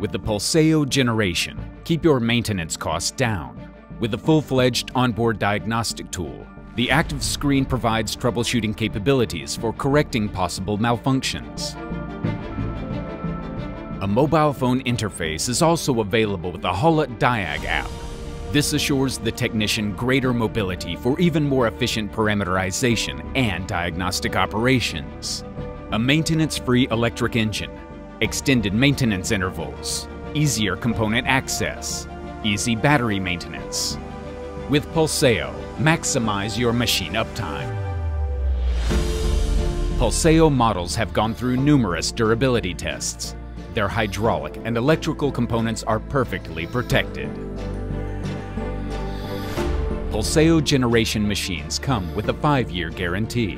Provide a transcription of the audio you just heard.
With the Pulseo generation, keep your maintenance costs down. With the full-fledged onboard diagnostic tool, the active screen provides troubleshooting capabilities for correcting possible malfunctions. A mobile phone interface is also available with the Haulotte Diag app. This assures the technician greater mobility for even more efficient parameterization and diagnostic operations. A maintenance-free electric engine, extended maintenance intervals, easier component access, easy battery maintenance. With Pulseo, maximize your machine uptime. Pulseo models have gone through numerous durability tests. Their hydraulic and electrical components are perfectly protected. Pulseo generation machines come with a 5-year guarantee.